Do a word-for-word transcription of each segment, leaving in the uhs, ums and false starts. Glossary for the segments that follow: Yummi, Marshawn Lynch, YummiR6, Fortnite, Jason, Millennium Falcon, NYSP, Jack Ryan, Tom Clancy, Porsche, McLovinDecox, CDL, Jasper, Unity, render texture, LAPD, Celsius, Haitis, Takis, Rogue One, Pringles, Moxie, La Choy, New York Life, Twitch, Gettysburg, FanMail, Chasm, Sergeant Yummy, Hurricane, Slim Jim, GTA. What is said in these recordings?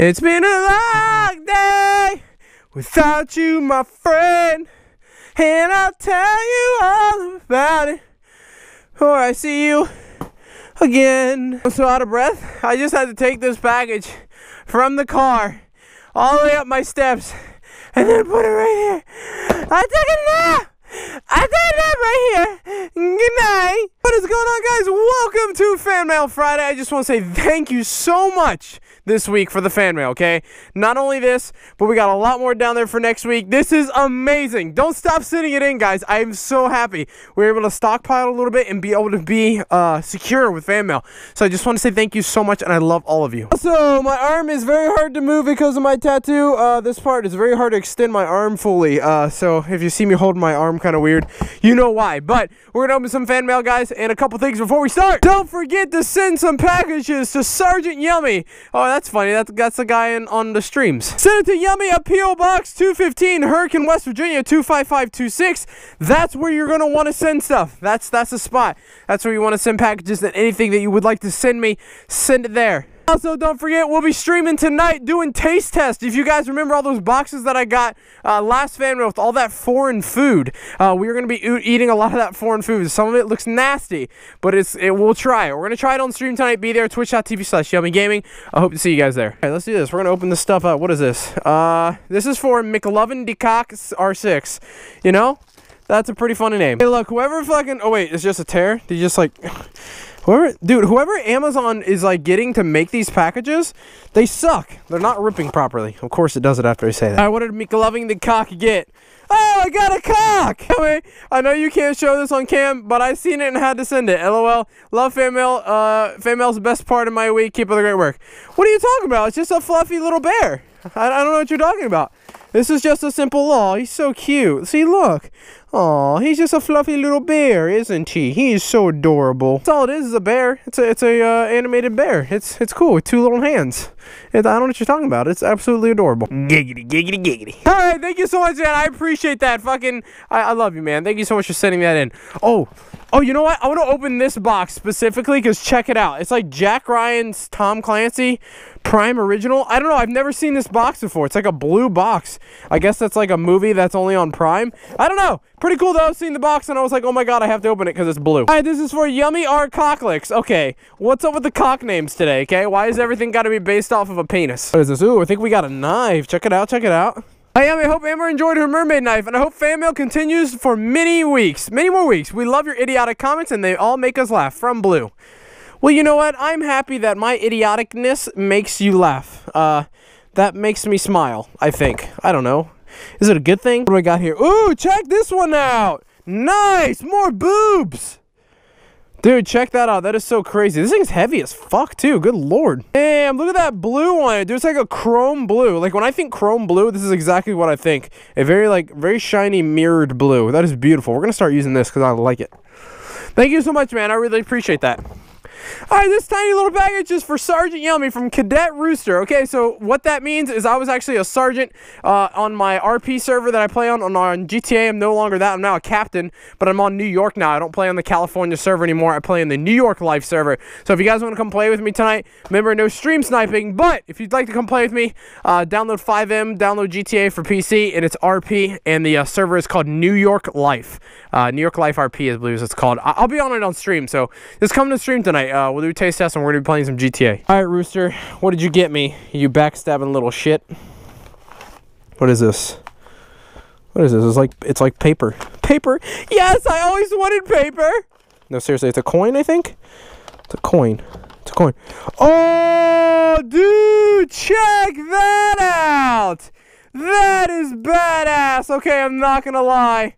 It's been a long day without you, my friend, and I'll tell you all about it before I see you again. I'm so out of breath. I just had to take this package from the car all the way up my steps and then put it right here. I took it now. I did that right here. Good night. What is going on, guys? Welcome to Fan Mail Friday. I just want to say thank you so much this week for the fan mail, okay? Not only this, but we got a lot more down there for next week. This is amazing. Don't stop sending it in, guys. I am so happy. We were able to stockpile a little bit and be able to be uh, secure with fan mail. So I just want to say thank you so much, and I love all of you. Also, my arm is very hard to move because of my tattoo. Uh, this part is very hard to extend my arm fully. Uh, so if you see me holding my arm kind of weird, you know why. But we're gonna open some fan mail, guys, and a couple things before we start. Don't forget to send some packages to Sergeant Yummy. Oh, that's funny. That's that's the guy in on the streams. Send it to Yummy at P O Box two fifteen, Hurricane, West Virginia two five five two six. That's where you're gonna want to send stuff. That's that's the spot. That's where you want to send packages, and anything that you would like to send me, send it there. Also, don't forget, we'll be streaming tonight doing taste test. If you guys remember all those boxes that I got uh, last fan mail with all that foreign food, uh, we're going to be e eating a lot of that foreign food. Some of it looks nasty, but it's it. We'll try it. We're going to try it on stream tonight. Be there, twitch dot t v slash yummy gaming. I hope to see you guys there. All right, let's do this. We're going to open this stuff up. What is this? Uh, this is for McLovinDecox R six. You know, that's a pretty funny name. Hey, look, whoever fucking... Oh, wait, it's just a tear? Did you just, like... Whoever, dude, whoever Amazon is, like, getting to make these packages, they suck. They're not ripping properly. Of course it does it after I say that. All right, what did McLovinDecox get? Oh, I got a cock! Anyway, I know you can't show this on cam, but I seen it and had to send it. L O L. Love fan mail. Uh, fan mail's the best part of my week. Keep up the great work. What are you talking about? It's just a fluffy little bear. I, I don't know what you're talking about. This is just a simple law. He's so cute. See, look. Aw, he's just a fluffy little bear, isn't he? He is so adorable. That's all it is, is a bear. It's a, it's a uh, animated bear. It's it's cool with two little hands. It, I don't know what you're talking about. It's absolutely adorable. Giggity, giggity, giggity. All right, thank you so much, man. I appreciate that. Fucking, I, I love you, man. Thank you so much for sending that in. Oh, oh, you know what? I want to open this box specifically because check it out. It's like Jack Ryan's Tom Clancy Prime Original. I don't know. I've never seen this box before. It's like a blue box. I guess that's like a movie that's only on Prime. I don't know. Pretty cool though, seeing the box, and I was like, oh my god, I have to open it because it's blue. All right, this is for YummiR six. Okay, what's up with the cock names today, okay? Why is everything got to be based off of a penis? What is this? Ooh, I think we got a knife. Check it out, check it out. Hi, Yummy. I hope Amber enjoyed her mermaid knife, and I hope fan mail continues for many weeks. Many more weeks. We love your idiotic comments, and they all make us laugh. From Blue. Well, you know what? I'm happy that my idioticness makes you laugh. Uh, that makes me smile, I think. I don't know. Is it a good thing? What do we got here? Ooh, check this one out. Nice, more boobs. Dude, check that out. That is so crazy. This thing's heavy as fuck, too. Good lord. Damn, look at that blue one. Dude, it's like a chrome blue. Like, when I think chrome blue, this is exactly what I think. A very, like, very shiny mirrored blue. That is beautiful. We're going to start using this because I like it. Thank you so much, man. I really appreciate that. All right, this tiny little package is for Sergeant Yummy from Cadet Rooster. Okay, so what that means is I was actually a sergeant uh, on my R P server that I play on, on, on G T A. I'm no longer that. I'm now a captain, but I'm on New York now. I don't play on the California server anymore. I play in the New York Life server. So if you guys want to come play with me tonight, remember, no stream sniping, but if you'd like to come play with me, uh, download five M, download G T A for P C, and it's R P, and the uh, server is called New York Life. Uh, New York Life R P, I believe is what it's called. I I'll be on it on stream, so just come to stream tonight. Uh, we'll do a taste test and we're gonna be playing some G T A. All right, Rooster, what did you get me, you backstabbing little shit? What is this? What is this? It's like it's like paper. Paper? Yes, I always wanted paper. No, seriously, it's a coin, I think. It's a coin. It's a coin. Oh, dude, check that out. That is badass. Okay, I'm not gonna lie.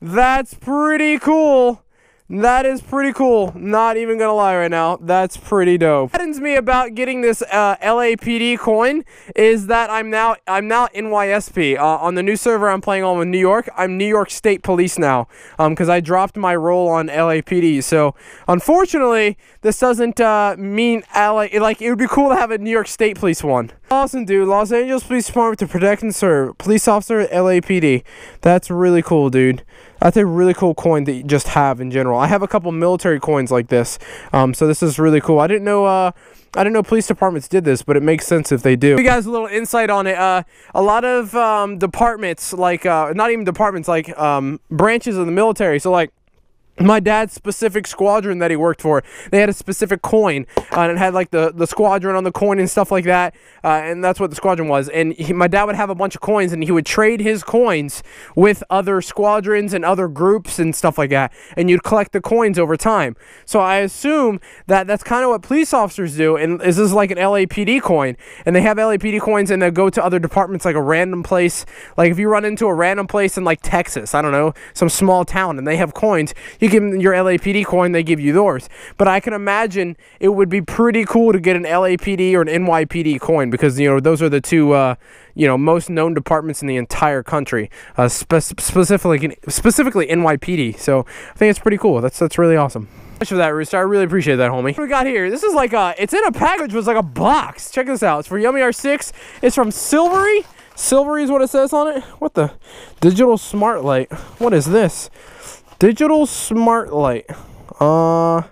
That's pretty cool. That is pretty cool. Not even gonna lie right now. That's pretty dope. What saddens me about getting this uh, L A P D coin is that I'm now I'm now N Y S P uh, on the new server I'm playing on with New York. I'm New York State Police now because um, I dropped my role on L A P D. So unfortunately, this doesn't uh, mean L A. It, like it would be cool to have a New York State Police one. Awesome, dude. Los Angeles Police Department to protect and serve. Police officer at L A P D. That's really cool, dude. That's a really cool coin that you just have in general. I have a couple military coins like this, um, so this is really cool. I didn't know uh, I don't know police departments did this, but it makes sense if they do. Give you guys a little insight on it. Uh, a lot of um, departments, like, uh, not even departments, like um, branches of the military. So, like, my dad's specific squadron that he worked for, they had a specific coin, uh, and it had, like, the, the squadron on the coin and stuff like that, uh, and that's what the squadron was. And he, my dad would have a bunch of coins, and he would trade his coins with other squadrons and other groups and stuff like that, and you'd collect the coins over time. So I assume that that's kind of what police officers do, and this is like an L A P D coin, and they have L A P D coins, and they go to other departments, like a random place. Like, if you run into a random place in, like, Texas, I don't know, some small town, and they have coins, you give them your L A P D coin, they give you yours. But I can imagine it would be pretty cool to get an L A P D or an N Y P D coin, because, you know, those are the two uh, you know, most known departments in the entire country, uh, spe specifically specifically N Y P D. So I think it's pretty cool. That's that's really awesome. Much for that, Rooster. I really appreciate that, homie. What we got here? This is like a, it's in a package, but it's like a box. Check this out. It's for YummiR six. It's from Silvery. Silvery is what it says on it. What the digital smart light? What is this? Digital smart light. Uh,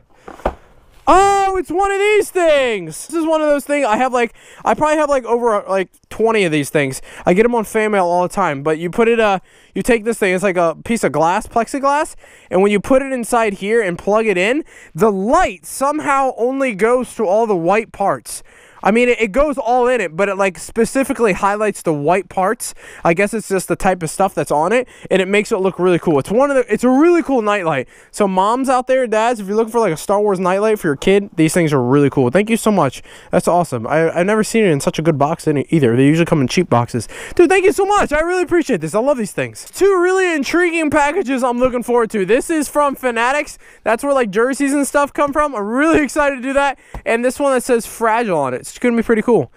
oh, it's one of these things. This is one of those things. I have like, I probably have like over like twenty of these things. I get them on fan mail all the time. But you put it, uh, you take this thing. It's like a piece of glass, plexiglass. And when you put it inside here and plug it in, the light somehow only goes to all the white parts. I mean, it, it goes all in it, but it, like, specifically highlights the white parts. I guess it's just the type of stuff that's on it, and it makes it look really cool. It's one of the, it's a really cool nightlight. So moms out there, dads, if you're looking for, like, a Star Wars nightlight for your kid, these things are really cool. Thank you so much. That's awesome. I, I've never seen it in such a good box any, either. They usually come in cheap boxes. Dude, thank you so much. I really appreciate this. I love these things. Two really intriguing packages I'm looking forward to. This is from Fanatics. That's where, like, jerseys and stuff come from. I'm really excited to do that. And this one that says Fragile on it. It's gonna be pretty cool.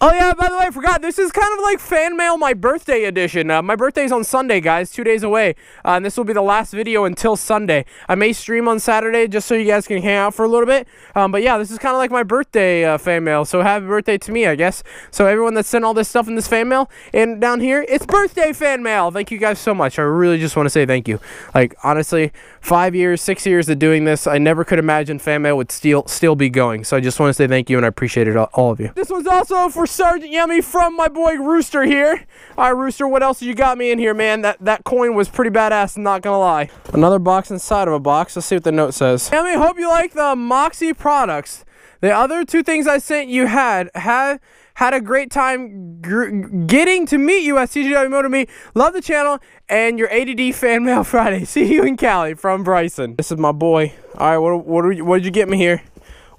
Oh yeah, by the way, I forgot, this is kind of like fan mail my birthday edition. Uh, my birthday's on Sunday, guys, two days away, uh, and this will be the last video until Sunday. I may stream on Saturday just so you guys can hang out for a little bit, um, but yeah, this is kind of like my birthday uh, fan mail, so happy birthday to me, I guess. So everyone that sent all this stuff in this fan mail, and down here, it's birthday fan mail. Thank you guys so much. I really just want to say thank you. Like, honestly, five years, six years of doing this, I never could imagine fan mail would still, still be going, so I just want to say thank you, and I appreciate it, all, all of you. This one's also for Sergeant Yummy from my boy Rooster here. All right, Rooster, what else you got me in here, man? That that coin was pretty badass, not gonna lie. Another box inside of a box. Let's see what the note says. Yummy, hope you like the Moxie products. The other two things I sent you had had had a great time gr getting to meet you at C G W Motor Meet. Love the channel and your A D D fan mail Friday. See you in Cali from Bryson. This is my boy. All right, what what did you, you get me here?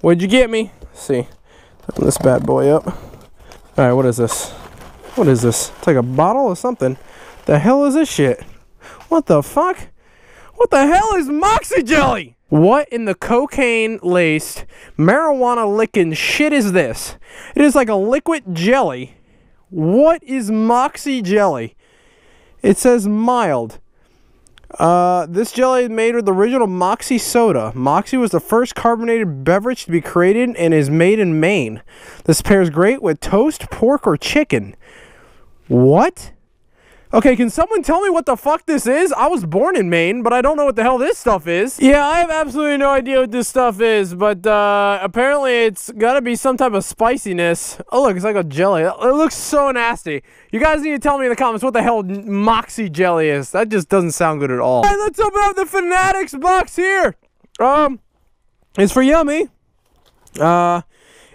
What'd you get me? Let's see, open this bad boy up. All right, what is this? What is this? It's like a bottle or something. The hell is this shit? What the fuck? What the hell is Moxie Jelly? What in the cocaine-laced, marijuana-licking shit is this? It is like a liquid jelly. What is Moxie Jelly? It says mild. Uh, this jelly is made with the original Moxie soda. Moxie was the first carbonated beverage to be created and is made in Maine. This pairs great with toast, pork, or chicken. What? Okay, can someone tell me what the fuck this is? I was born in Maine, but I don't know what the hell this stuff is. Yeah, I have absolutely no idea what this stuff is, but uh, apparently it's gotta be some type of spiciness. Oh look, it's like a jelly. It looks so nasty. You guys need to tell me in the comments what the hell Moxie Jelly is. That just doesn't sound good at all. All right, let's open up the Fanatics box here. Um, it's for Yummy. Uh,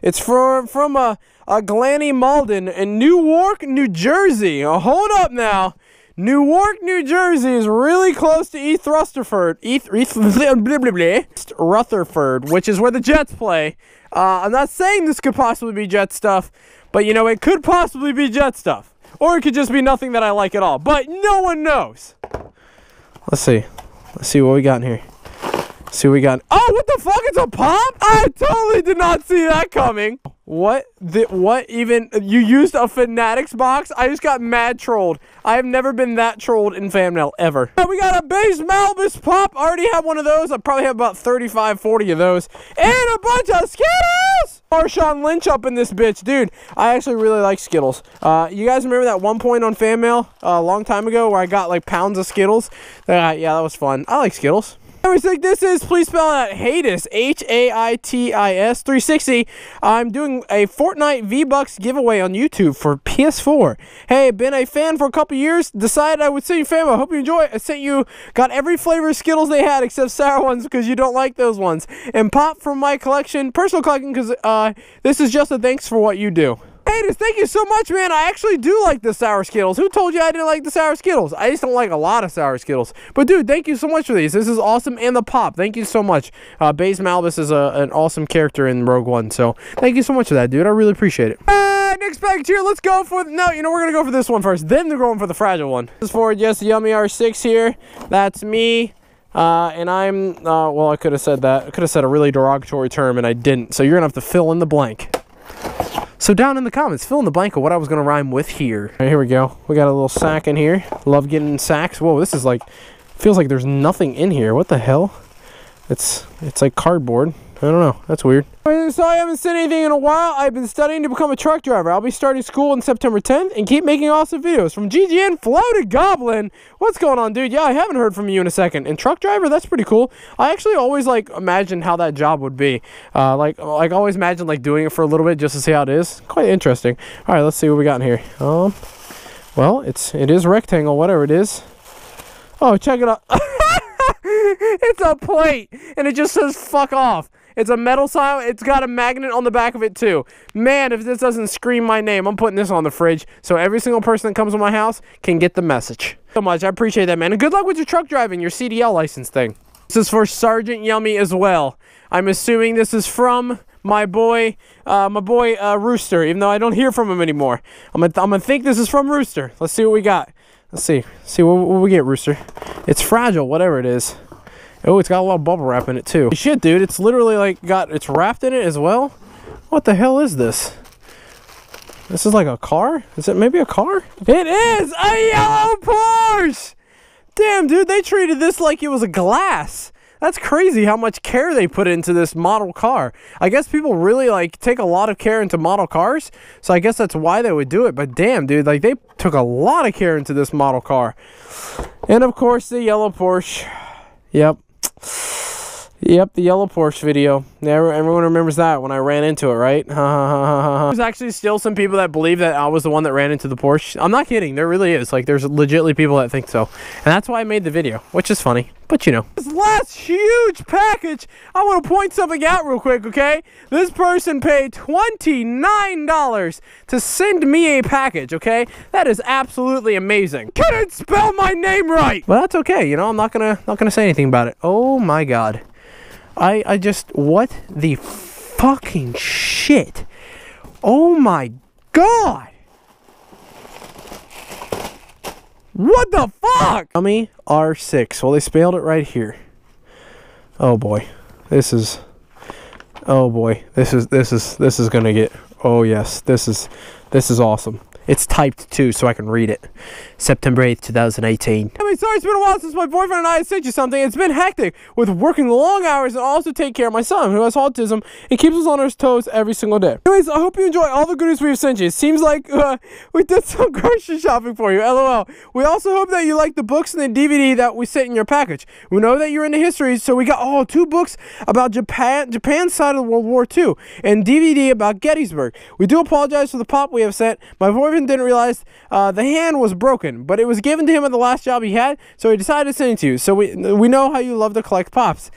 it's for, from a... Uh, Glanny Malden in Newark, New Jersey. Oh, hold up now. Newark, New Jersey is really close to East Rutherford. East, East, East Rutherford, which is where the Jets play. Uh, I'm not saying this could possibly be Jet stuff, but, you know, it could possibly be Jet stuff. Or it could just be nothing that I like at all. But no one knows. Let's see. Let's see what we got in here. Let's see what we got. Oh, what the fuck? It's a pop? I totally did not see that coming. What the, what even, you used a Fanatics box? I just got mad trolled. I have never been that trolled in fan mail ever. We got a Baze Malbus pop. I already have one of those. I probably have about thirty-five, forty of those. And a bunch of Skittles! Marshawn Lynch up in this bitch. Dude, I actually really like Skittles. Uh, you guys remember that one point on fan mail uh, a long time ago where I got like pounds of Skittles? Uh, yeah, that was fun. I like Skittles. Everything this is, please spell out Haitis, H A I T I S three sixty. I'm doing a Fortnite V-Bucks giveaway on YouTube for P S four. Hey, been a fan for a couple years. Decided I would send you fam. I hope you enjoy it. I sent you, got every flavor of Skittles they had except sour ones because you don't like those ones. And pop from my collection, personal collection, because uh, this is just a thanks for what you do. Haitis, thank you so much, man. I actually do like the sour Skittles. Who told you I didn't like the sour Skittles? I just don't like a lot of sour Skittles. But, dude, thank you so much for these. This is awesome. And the pop. Thank you so much. Uh, Baze Malbus is a, an awesome character in Rogue One. So, thank you so much for that, dude. I really appreciate it. Uh, next package here. Let's go for... No, you know, we're going to go for this one first. Then they're going for the fragile one. This is for just YummiR six here. That's me. Uh, and I'm... Uh, well, I could have said that. I could have said a really derogatory term, and I didn't. So, you're going to have to fill in the blank. So down in the comments, fill in the blank of what I was going to rhyme with here. All right, here we go. We got a little sack in here. Love getting sacks. Whoa, this is like, feels like there's nothing in here. What the hell? It's it's like cardboard. I don't know. That's weird. So I haven't said anything in a while. I've been studying to become a truck driver. I'll be starting school on September tenth and keep making awesome videos. From G G N Flo to Goblin. What's going on, dude? Yeah, I haven't heard from you in a second. And truck driver, that's pretty cool. I actually always, like, imagined how that job would be. Uh, like, like always imagined, like, doing it for a little bit just to see how it is. Quite interesting. All right, let's see what we got in here. Um, well, it's, it is rectangle, whatever it is. Oh, check it out. It's a plate, and it just says fuck off. It's a metal sign. It's got a magnet on the back of it, too. Man, if this doesn't scream my name, I'm putting this on the fridge so every single person that comes to my house can get the message. Thank you so much. I appreciate that, man. And good luck with your truck driving, your C D L license thing. This is for Sergeant Yummy as well. I'm assuming this is from my boy, uh, my boy uh, Rooster, even though I don't hear from him anymore. I'm gonna, I'm gonna think this is from Rooster. Let's see what we got. Let's see. See what, what we get, Rooster. It's fragile, whatever it is. Oh, it's got a lot of bubble wrap in it, too. Shit, dude, it's literally, like, got... It's wrapped in it as well? What the hell is this? This is like a car? Is it maybe a car? It is! A yellow Porsche! Damn, dude, they treated this like it was a glass. That's crazy how much care they put into this model car. I guess people really, like, take a lot of care into model cars, so I guess that's why they would do it. But damn, dude, like, they took a lot of care into this model car. And, of course, the yellow Porsche. Yep. Yep, the yellow Porsche video. Yeah, everyone remembers that when I ran into it, right? There's actually still some people that believe that I was the one that ran into the Porsche. I'm not kidding. There really is. Like, there's legitimately people that think so. And that's why I made the video, which is funny. But, you know. This last huge package, I want to point something out real quick, okay? This person paid twenty-nine dollars to send me a package, okay? That is absolutely amazing. Couldn't spell my name right! Well, that's okay. You know, I'm not gonna, not gonna say anything about it. Oh, my God. I, I just... What the fucking shit? Oh, my God! What the fuck? YummiR six. Well, they spelled it right here. Oh boy, this is. Oh boy, this is this is this is gonna get. Oh yes, this is this is awesome. It's typed too, so I can read it. September eighth, two thousand eighteen. I mean, sorry, it's been a while since my boyfriend and I sent you something. It's been hectic with working long hours and also take care of my son who has autism and keeps us on our toes every single day. Anyways, I hope you enjoy all the goodies we've sent you. It seems like uh, we did some grocery shopping for you, L O L. We also hope that you like the books and the D V D that we sent in your package. We know that you're into history, so we got oh, two books about Japan, Japan's side of World War Two and D V D about Gettysburg. We do apologize for the pop we have sent. My boyfriend didn't realize uh, the hand was broken, but it was given to him at the last job he had, so he decided to send it to you. So we we know how you love to collect pops.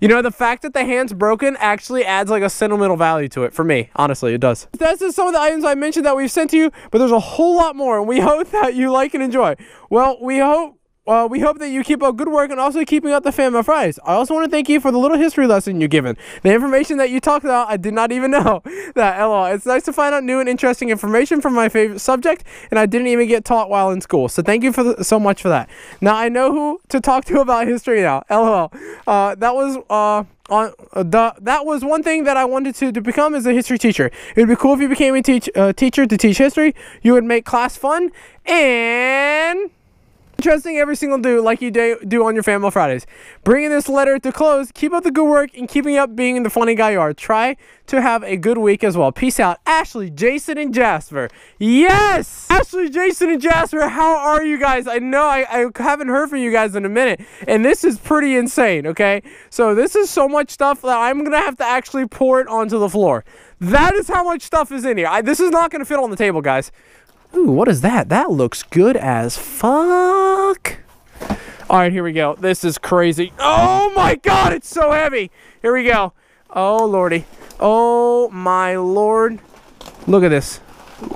You know, the fact that the hand's broken actually adds like a sentimental value to it for me. Honestly, it does. That's just some of the items I mentioned that we've sent to you, but there's a whole lot more, and we hope that you like and enjoy. Well, we hope Uh, we hope that you keep up good work and also keeping up the family fries. I also want to thank you for the little history lesson you've given. The information that you talked about, I did not even know that, lol. It's nice to find out new and interesting information from my favorite subject, and I didn't even get taught while in school. So thank you for the, so much for that. Now I know who to talk to about history now, lol. Uh, that was... Uh, On uh, the, that was one thing that I wanted to, to become as a history teacher. It would be cool if you became a teach, uh, teacher to teach history. You would make class fun and... Trusting every single do like you day, do on your Family Fridays. Bringing this letter to close, keep up the good work and keeping up being in the funny guy yard. Try to have a good week as well. Peace out, Ashley, Jason, and Jasper. Yes! Ashley, Jason, and Jasper, how are you guys? I know I, I haven't heard from you guys in a minute, and this is pretty insane, okay? So this is so much stuff that I'm going to have to actually pour it onto the floor. That is how much stuff is in here. I, this is not going to fit on the table, guys. Ooh, what is that? That looks good as fuck. All right, here we go. This is crazy. Oh my God, it's so heavy. Here we go. Oh Lordy. Oh my Lord. Look at this.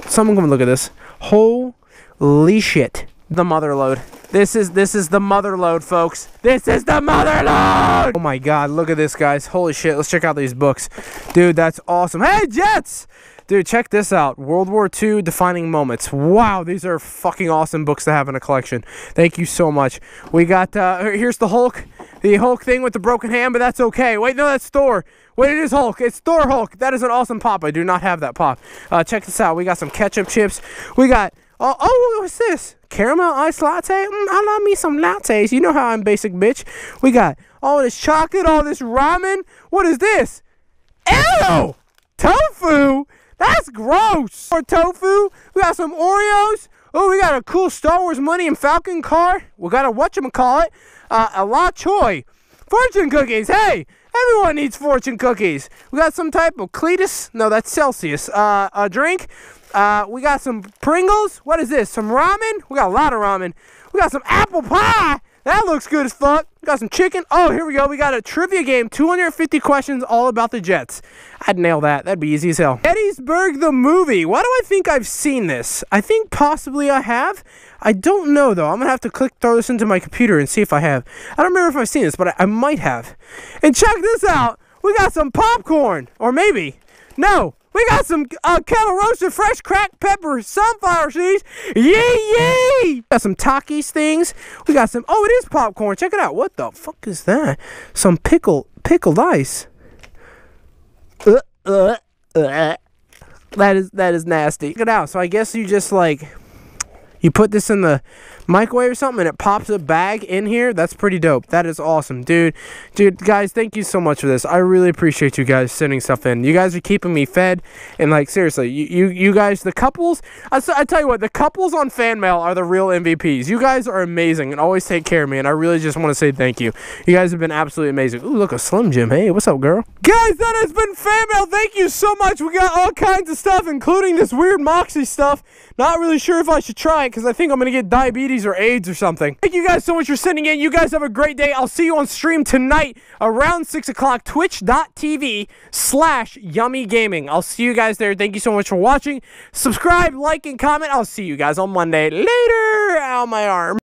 Someone come look at this. Holy shit. The mother load. This is this is the mother load, folks. This is the mother load. Oh my God, look at this, guys. Holy shit. Let's check out these books, dude. That's awesome. Hey, Jets. Dude, check this out. World War Two Defining Moments. Wow, these are fucking awesome books to have in a collection. Thank you so much. We got, uh, here's the Hulk. The Hulk thing with the broken hand, but that's okay. Wait, no, that's Thor. Wait, it is Hulk. It's Thor Hulk. That is an awesome pop. I do not have that pop. Uh, check this out. We got some ketchup chips. We got, uh, oh, what's this? Caramel iced latte? Mm, I love me some lattes. You know how I'm basic, bitch. We got all this chocolate, all this ramen. What is this? Ew! Tofu? That's gross! More tofu, we got some Oreos, oh, we got a cool Star Wars Millennium Falcon car, we got a whatchamacallit, uh, a La Choy, fortune cookies, hey! Everyone needs fortune cookies! We got some type of Cletus, no, that's Celsius, uh, a drink, uh, we got some Pringles, what is this, some ramen? We got a lot of ramen, we got some apple pie! That looks good as fuck. We got some chicken. Oh, here we go. We got a trivia game. two hundred fifty questions all about the Jets. I'd nail that. That'd be easy as hell. Gettysburg the movie. Why do I think I've seen this? I think possibly I have. I don't know, though. I'm going to have to click throw this into my computer and see if I have. I don't remember if I've seen this, but I, I might have. And check this out. We got some popcorn. Or maybe. No. We got some uh, kettle roasted fresh cracked pepper sunflower seeds. Yee yee! Got some Takis things. We got some. Oh, it is popcorn. Check it out. What the fuck is that? Some pickle pickled ice. Uh, uh, uh. That is that is nasty. Check it out. So I guess you just like you put this in the microwave or something and it pops a bag in here. That's pretty dope. That is awesome, dude. Dude, guys, thank you so much for this. I really appreciate you guys sending stuff in. You guys are keeping me fed. And, like, seriously, you you, you guys, the couples, I, I tell you what, the couples on fan mail are the real M V Ps. You guys are amazing and always take care of me. And I really just want to say thank you. You guys have been absolutely amazing. Ooh, look, a Slim Jim. Hey, what's up, girl? Guys, that has been fan mail. Thank you so much. We got all kinds of stuff, including this weird Moxie stuff. Not really sure if I should try it because I think I'm going to get diabetes or AIDS or something. Thank you guys so much for sending in. You guys have a great day. I'll see you on stream tonight around six o'clock, twitch dot t v slash yummy gaming. I'll see you guys there. Thank you so much for watching. Subscribe, like, and comment. I'll see you guys on Monday. Later. Ow, my arm.